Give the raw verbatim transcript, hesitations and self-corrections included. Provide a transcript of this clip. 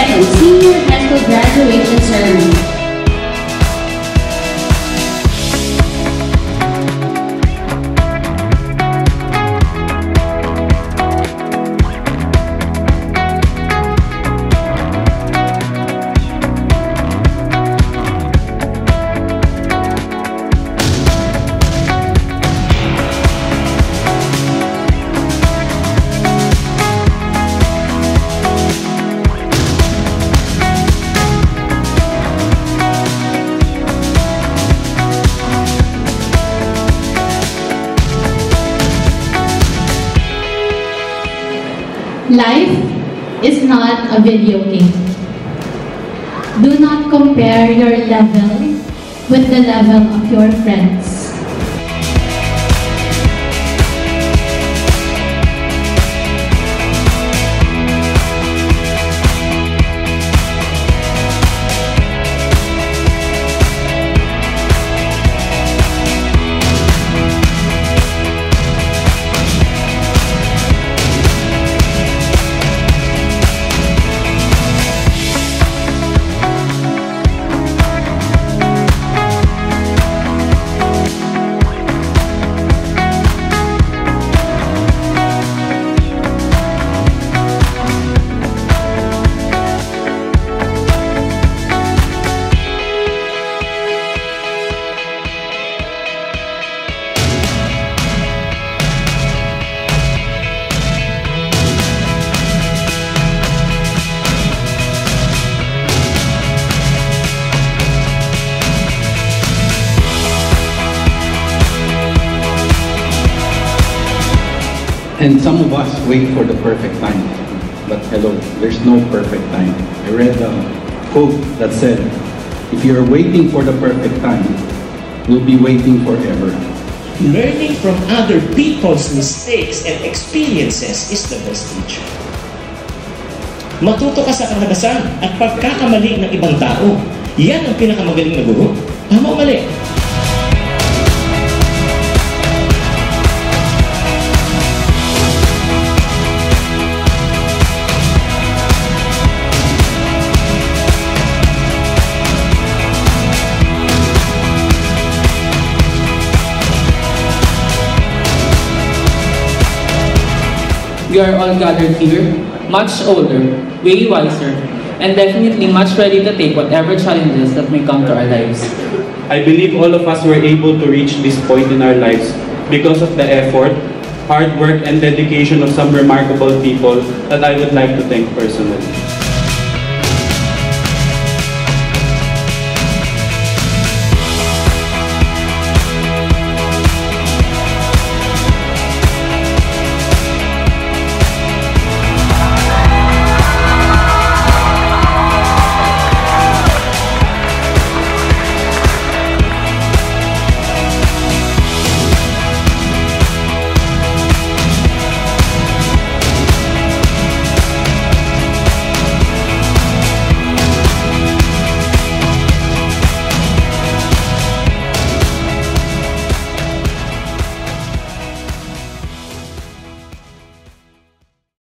second Senior High School Graduation Ceremony. Life is not a video game. Do not compare your level with the level of your friends. And some of us wait for the perfect time. But hello, there's no perfect time. I read a quote that said, if you're waiting for the perfect time, you'll be waiting forever. Learning from other people's mistakes and experiences is the best teacher. Matuto ka sa karanasan at pagkakamali ng ibang tao. Yan ang pinakamagaling na guro. Tama o mali? We are all gathered here, much older, way wiser, and definitely much ready to take whatever challenges that may come to our lives. I believe all of us were able to reach this point in our lives because of the effort, hard work, and dedication of some remarkable people that I would like to thank personally.